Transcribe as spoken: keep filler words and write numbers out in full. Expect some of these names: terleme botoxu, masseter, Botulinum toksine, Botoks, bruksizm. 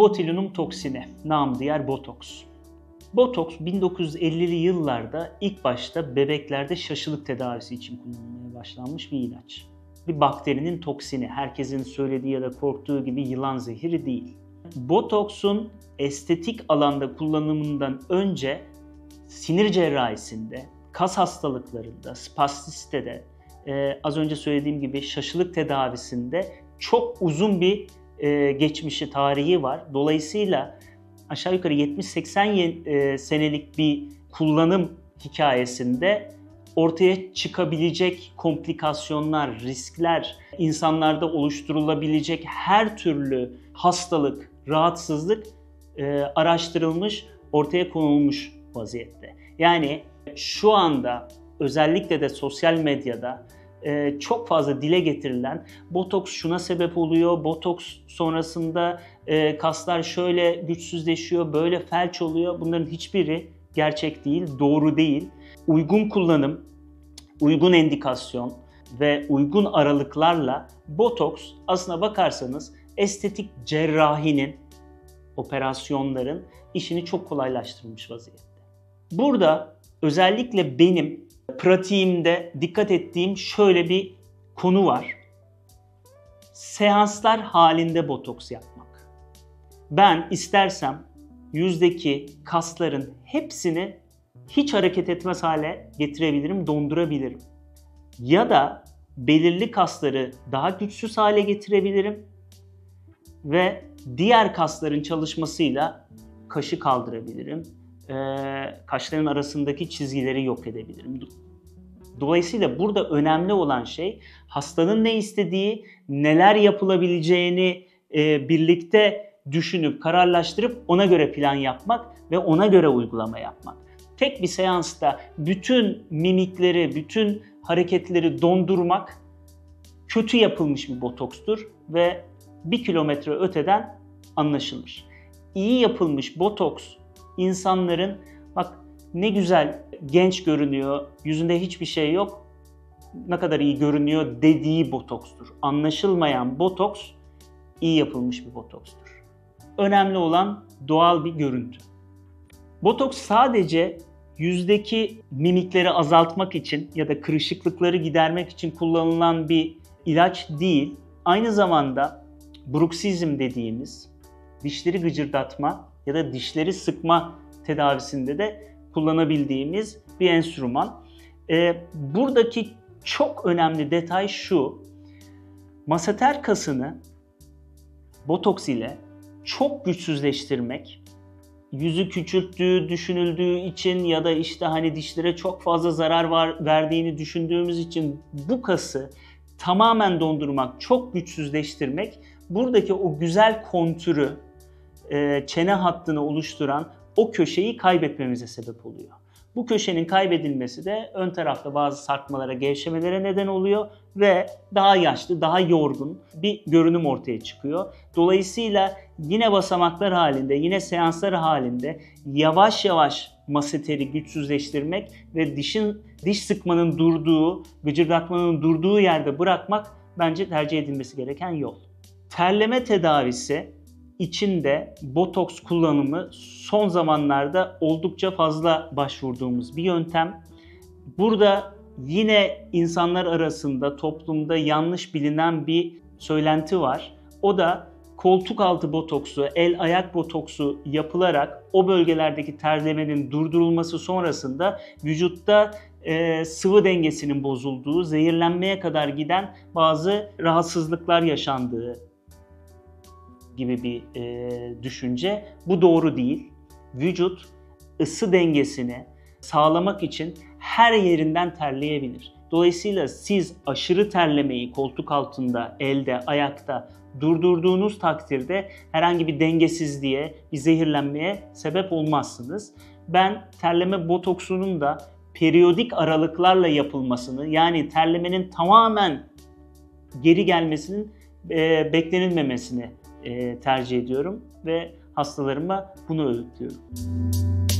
Botulinum toksine, nam diğer botoks. Botoks bin dokuz yüz ellili yıllarda ilk başta bebeklerde şaşılık tedavisi için kullanılmaya başlanmış bir ilaç. Bir bakterinin toksini, herkesin söylediği ya da korktuğu gibi yılan zehri değil. Botoksun estetik alanda kullanımından önce sinir cerrahisinde, kas hastalıklarında, spastisitede, e, az önce söylediğim gibi şaşılık tedavisinde çok uzun bir e, geçmişi, tarihi var. Dolayısıyla aşağı yukarı yetmiş seksen senelik bir kullanım hikayesinde ortaya çıkabilecek komplikasyonlar, riskler, insanlarda oluşturulabilecek her türlü hastalık, rahatsızlık e, araştırılmış, ortaya konulmuş vaziyette. Yani şu anda özellikle de sosyal medyada e, çok fazla dile getirilen botoks şuna sebep oluyor, botoks sonrasında e, kaslar şöyle güçsüzleşiyor, böyle felç oluyor. Bunların hiçbiri gerçek değil, doğru değil. Uygun kullanım, uygun endikasyon ve uygun aralıklarla botoks aslına bakarsanız estetik cerrahinin, operasyonların işini çok kolaylaştırmış vaziyette. Burada özellikle benim pratiğimde dikkat ettiğim şöyle bir konu var. Seanslar halinde botoks yapmak. Ben istersem yüzdeki kasların hepsini hiç hareket etmez hale getirebilirim, dondurabilirim. Ya da belirli kasları daha güçsüz hale getirebilirim ve diğer kasların çalışmasıyla kaşı kaldırabilirim. Kaşların arasındaki çizgileri yok edebilirim. Dolayısıyla burada önemli olan şey hastanın ne istediği, neler yapılabileceğini birlikte düşünüp, kararlaştırıp ona göre plan yapmak ve ona göre uygulama yapmak. Tek bir seansta bütün mimikleri, bütün hareketleri dondurmak kötü yapılmış bir botokstur ve bir kilometre öteden anlaşılır. İyi yapılmış botoks insanların bak ne güzel genç görünüyor, yüzünde hiçbir şey yok, ne kadar iyi görünüyor dediği botokstur. Anlaşılmayan botoks iyi yapılmış bir botokstur. Önemli olan doğal bir görüntü. Botoks sadece yüzdeki mimikleri azaltmak için ya da kırışıklıkları gidermek için kullanılan bir ilaç değil. Aynı zamanda bruksizm dediğimiz dişleri gıcırdatma ya da dişleri sıkma tedavisinde de kullanabildiğimiz bir enstrüman. Ee, buradaki çok önemli detay şu, masseter kasını botoks ile çok güçsüzleştirmek, yüzü küçülttüğü düşünüldüğü için ya da işte hani dişlere çok fazla zarar var, verdiğini düşündüğümüz için bu kası tamamen dondurmak, çok güçsüzleştirmek, buradaki o güzel kontürü, çene hattını oluşturan o köşeyi kaybetmemize sebep oluyor. Bu köşenin kaybedilmesi de ön tarafta bazı sarkmalara, gevşemelere neden oluyor ve daha yaşlı, daha yorgun bir görünüm ortaya çıkıyor. Dolayısıyla yine basamaklar halinde, yine seanslar halinde yavaş yavaş masseteri güçsüzleştirmek ve dişin, diş sıkmanın durduğu, gıcırdatmanın durduğu yerde bırakmak bence tercih edilmesi gereken yol. Terleme tedavisi içinde botoks kullanımı son zamanlarda oldukça fazla başvurduğumuz bir yöntem. Burada yine insanlar arasında, toplumda yanlış bilinen bir söylenti var. O da koltuk altı botoksu, el ayak botoksu yapılarak o bölgelerdeki terlemenin durdurulması sonrasında vücutta e, sıvı dengesinin bozulduğu, zehirlenmeye kadar giden bazı rahatsızlıklar yaşandığı gibi bir e, düşünce. Bu doğru değil. Vücut ısı dengesini sağlamak için her yerinden terleyebilir. Dolayısıyla siz aşırı terlemeyi koltuk altında, elde, ayakta durdurduğunuz takdirde herhangi bir dengesizliğe, bir zehirlenmeye sebep olmazsınız. Ben terleme botoksunun da periyodik aralıklarla yapılmasını, yani terlemenin tamamen geri gelmesinin e, beklenilmemesini tercih ediyorum ve hastalarıma bunu öğütlüyorum.